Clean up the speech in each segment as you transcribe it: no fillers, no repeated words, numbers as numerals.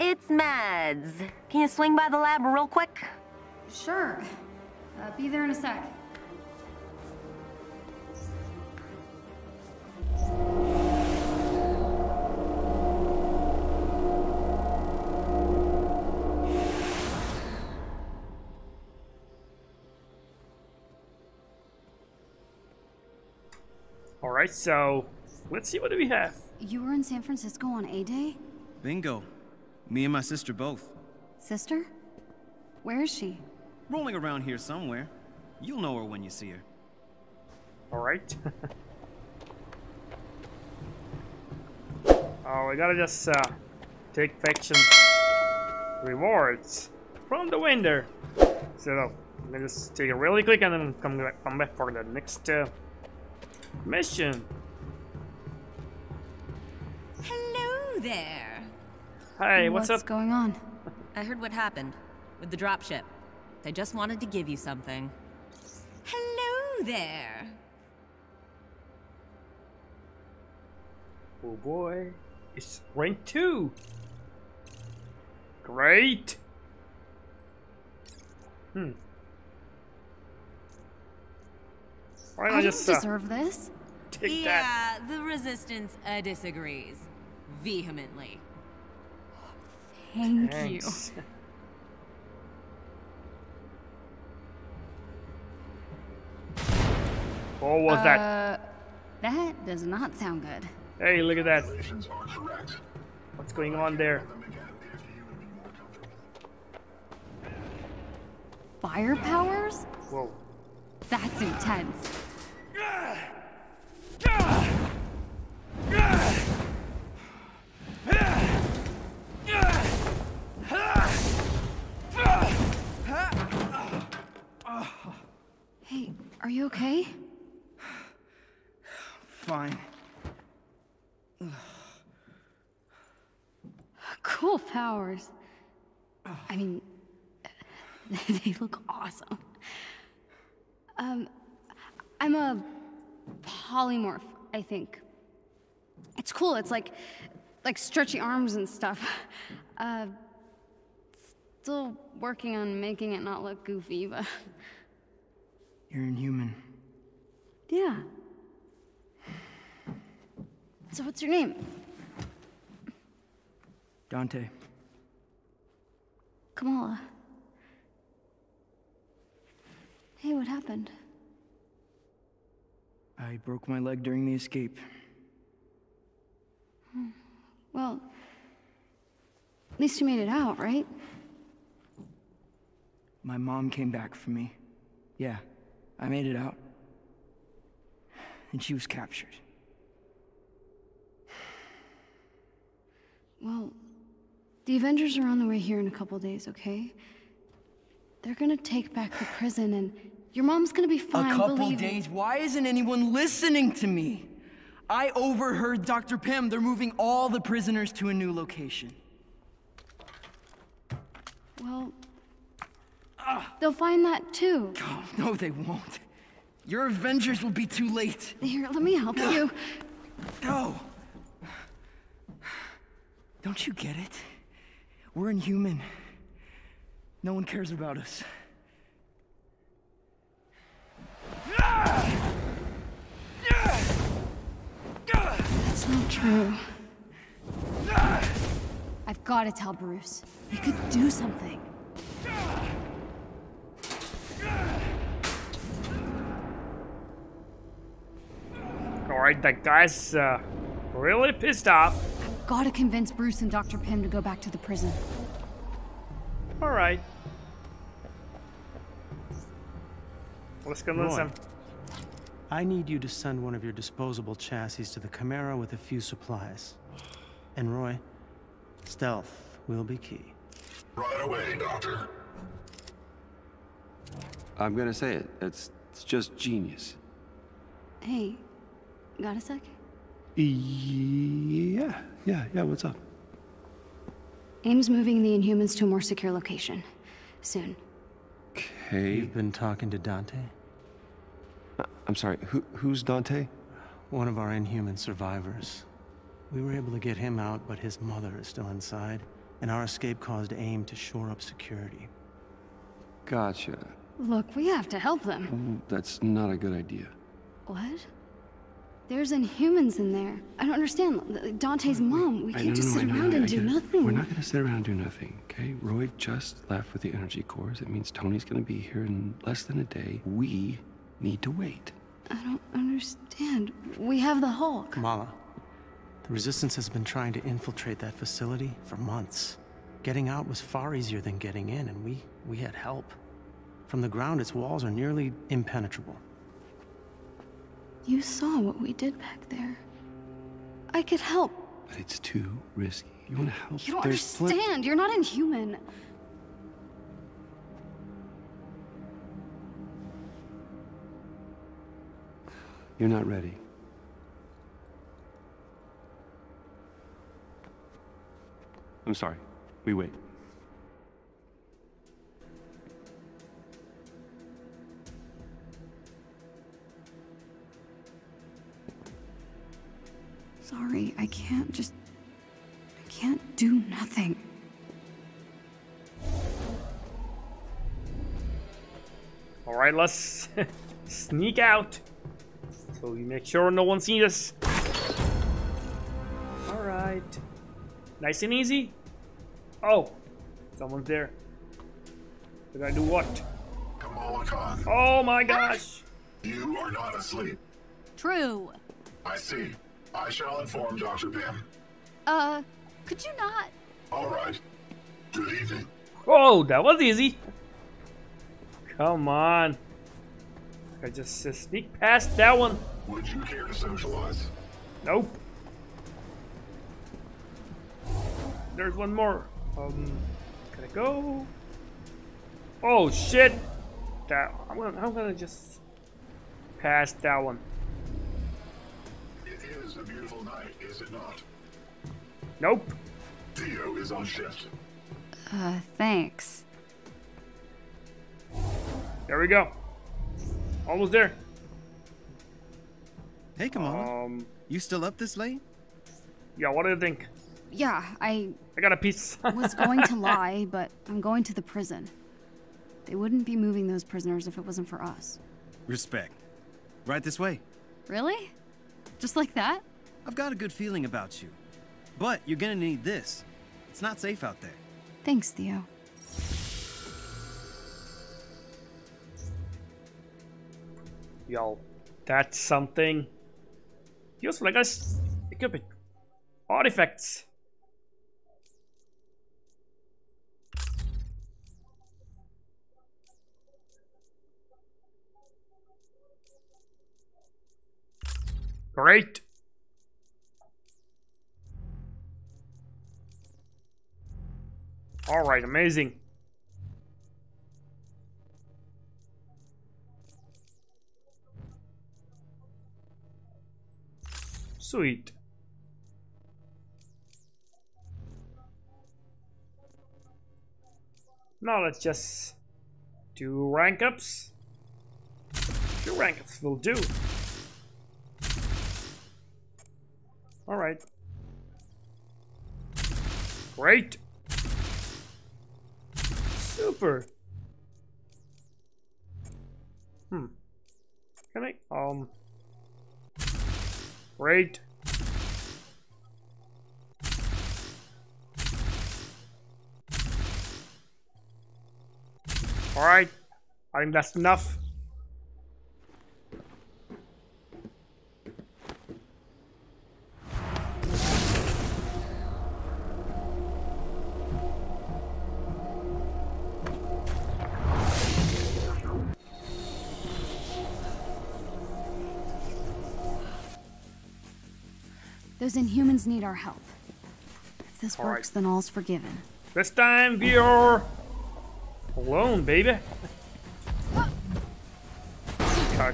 it's Mads. Can you swing by the lab real quick? Sure. Be there in a sec. Alright, so let's see what do we have. You were in San Francisco on A-Day? Bingo. Me and my sister both. Sister? Where is she? Rolling around here somewhere. You'll know her when you see her. Alright. Oh, we gotta just take faction rewards from the winner. So I'm gonna just take it really quick and then come back for the next mission. Hello there. Hey, what's up? Going on? I heard what happened with the dropship. I just wanted to give you something. Hello there. Oh boy. It's rank 2! Great! Why don't I just deserve this? Take that. Yeah, the Resistance disagrees. Vehemently. Thanks. What was that? That does not sound good. Hey, look at that. What's going on there? Fire powers? Whoa. That's intense. Hey, are you okay? Fine. Cool powers. I mean, they look awesome. I'm a polymorph, I think. It's cool. It's like stretchy arms and stuff. Still working on making it not look goofy, but... You're Inhuman. Yeah. So what's your name? Dante. Kamala. Hey, what happened? I broke my leg during the escape. Well, at least you made it out, right? My mom came back for me. Yeah, I made it out. And she was captured. Well, the Avengers are on the way here in a couple days, okay? They're gonna take back the prison and your mom's gonna be fine, believe me. A couple days? Why isn't anyone listening to me? I overheard Dr. Pym. They're moving all the prisoners to a new location. Well, they'll find that too. Oh, no, they won't. Your Avengers will be too late. Here, let me help you. No! Don't you get it? We're Inhuman. No one cares about us. That's not true. I've got to tell Bruce. We could do something. Alright, that guy's really pissed off. Gotta convince Bruce and Dr. Pym to go back to the prison. All right. Let's convince them. I need you to send one of your disposable chassis to the Chimera with a few supplies. And Roy, stealth will be key. Right away, Doctor. I'm gonna say it. It's just genius. Hey, got a sec? Yeah, what's up? AIM's moving the Inhumans to a more secure location. Soon. Okay. You've been talking to Dante? I'm sorry, who's Dante? One of our Inhuman survivors. We were able to get him out, but his mother is still inside, and our escape caused AIM to shore up security. Gotcha. Look, we have to help them. That's not a good idea. What? There's Inhumans in there. I don't understand. Dante's mom. We can't just sit around and do nothing. We're not going to sit around and do nothing, okay? Roy just left with the energy cores. It means Tony's going to be here in less than a day. We need to wait. I don't understand. We have the Hulk. Kamala, the Resistance has been trying to infiltrate that facility for months. Getting out was far easier than getting in, and we had help. From the ground, its walls are nearly impenetrable. You saw what we did back there. I could help. But it's too risky. You want to help? You don't understand. You're not Inhuman. You're not ready. I'm sorry. We wait. Sorry, I can't do nothing. All right, let's sneak out. So we make sure no one sees us. All right. Nice and easy. Oh, someone's there. Did I do what? Kamala Khan. Oh my gosh. You are not asleep. True. I see. I shall inform Dr. Pym. Could you not? All right. Good evening. Oh, that was easy. Come on. I just sneak past that one. Would you care to socialize? Nope. There's one more. Can I go? Oh shit! That I'm gonna just pass that one. It is a beautiful night, is it not? Nope. Theo is on shift. Thanks. There we go. Almost there. Hey, Kamala. You still up this late? Yeah, what do you think? Yeah, I got a piece. Was going to lie, but I'm going to the prison. They wouldn't be moving those prisoners if it wasn't for us. Respect. Right this way. Really? Just like that? I've got a good feeling about you. But you're gonna need this. It's not safe out there. Thanks, Theo. Yo, that's something useful, I guess. Equipment. Artifacts. Great. All right, amazing. Sweet. Now let's just do rank ups. 2 rank ups will do. All right. Great. Super. Can I great. All right. I think that's enough. Those Inhumans need our help. If this works, then all's forgiven. This time, you're alone, baby.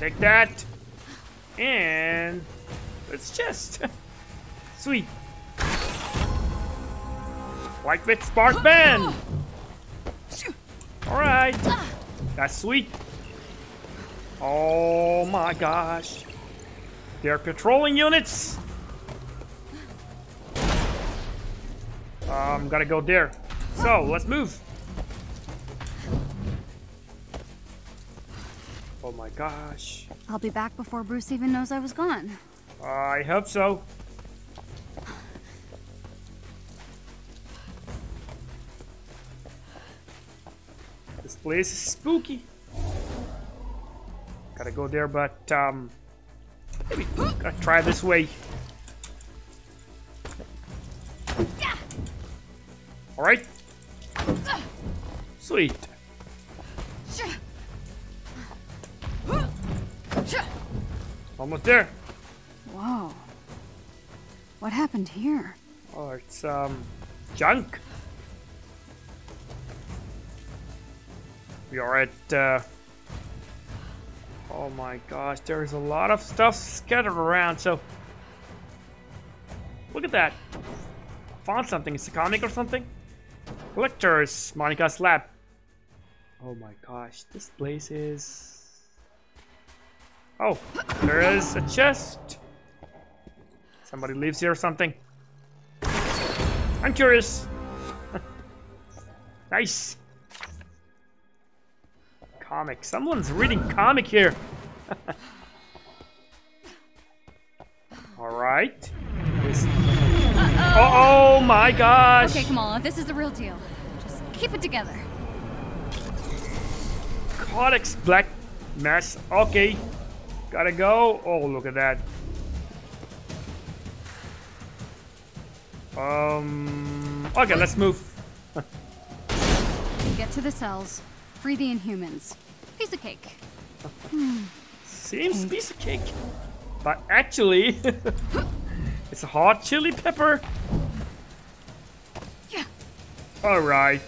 Take that. And it's just sweet. Like with Spark Band. Alright. That's sweet. Oh my gosh. They're patrolling units. Gotta go there. So, let's move. Oh my gosh. I'll be back before Bruce even knows I was gone. I hope so. This place is spooky. Gotta go there, but maybe gotta try this way. All right. Sweet. Almost there. Whoa. What happened here? Oh, it's junk. We are at. Oh my gosh, there's a lot of stuff scattered around. So look at that. Found something. It's a comic or something. Collectors, Monica's lab. Oh my gosh, this place is. Oh, there is a chest. Somebody lives here or something. I'm curious. Nice. Comic. Someone's reading comic here. All right. Oh my gosh. Okay, Kamala, this is the real deal. Just keep it together. Codex Black Mass. Okay. Gotta go. Oh, look at that. Okay, let's move. Get to the cells. Free the Inhumans. Piece of cake. Seems piece of cake. But actually, it's a hot chili pepper. Yeah. All right.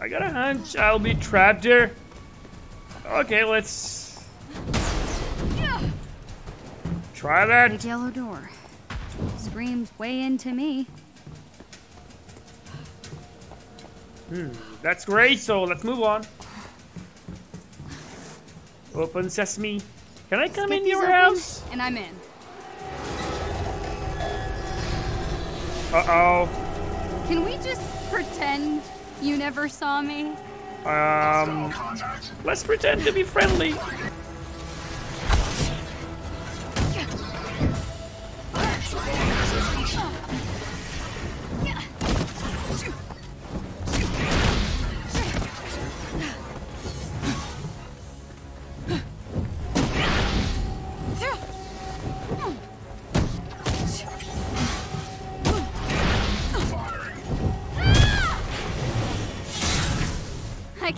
I got a hunch I'll be trapped here. Okay, let's try that. Big yellow door screams way into me. That's great. So let's move on. Open sesame. Can I come in your house? And I'm in. Uh-oh. Can we just pretend you never saw me? Let's pretend to be friendly.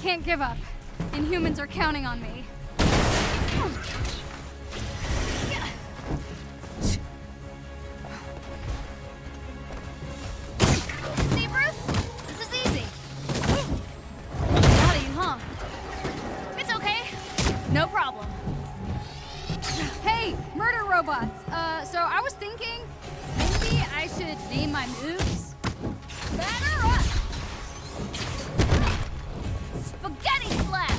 Can't give up. Inhumans are counting on me. See, Bruce? This is easy. Got you, huh? It's okay. No problem. Hey, murder robots. So I was thinking maybe I should name my moves. Batter up! Spaghetti slap!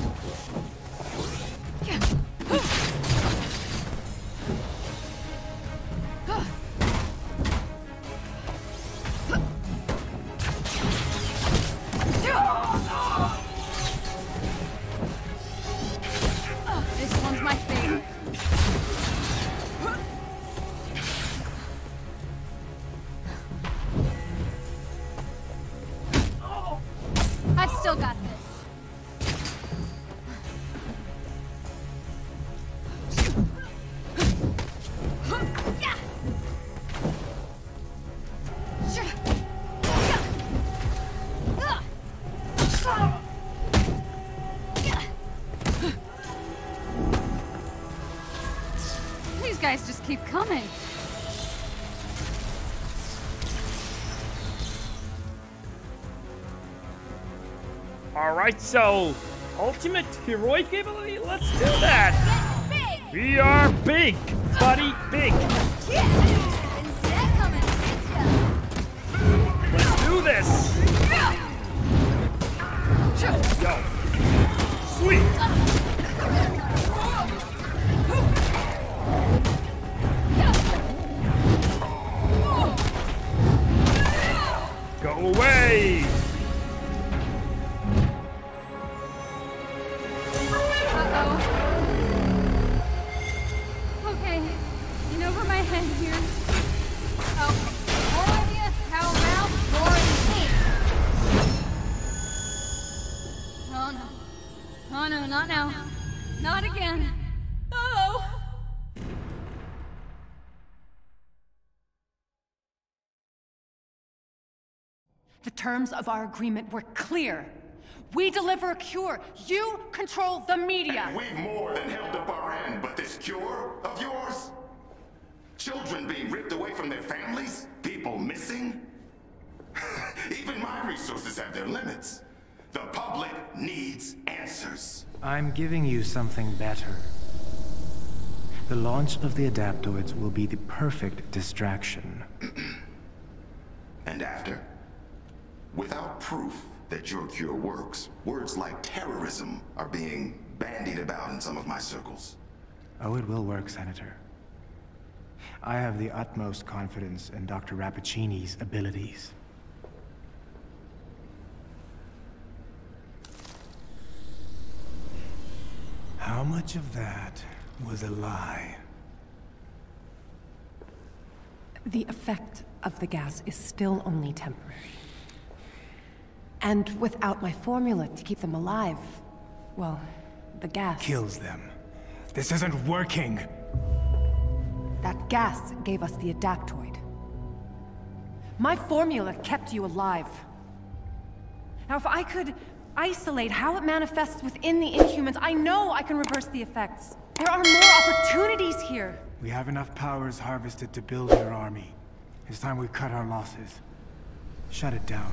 This one's my favorite. I've still got this. Just keep coming. All right, so ultimate heroic capability. Let's do that. We are big, buddy, big. Let's do this. Yo, sweet. Oh! over my head here. Oh, no idea how about boring me? Oh no. Oh no, not now. Not again. Oh! The terms of our agreement were clear. We deliver a cure. You control the media. And we've more than held up our end, but this cure of yours? Children being ripped away from their families? People missing? Even my resources have their limits. The public needs answers. I'm giving you something better. The launch of the Adaptoids will be the perfect distraction. And after? Without proof that your cure works, words like terrorism are being bandied about in some of my circles. Oh, it will work, Senator. I have the utmost confidence in Dr. Rappaccini's abilities. How much of that was a lie? The effect of the gas is still only temporary. And without my formula to keep them alive, well, the gas... kills them. This isn't working! That gas gave us the Adaptoid. My formula kept you alive. Now if I could isolate how it manifests within the Inhumans, I know I can reverse the effects. There are more opportunities here! We have enough powers harvested to build your army. It's time we cut our losses. Shut it down.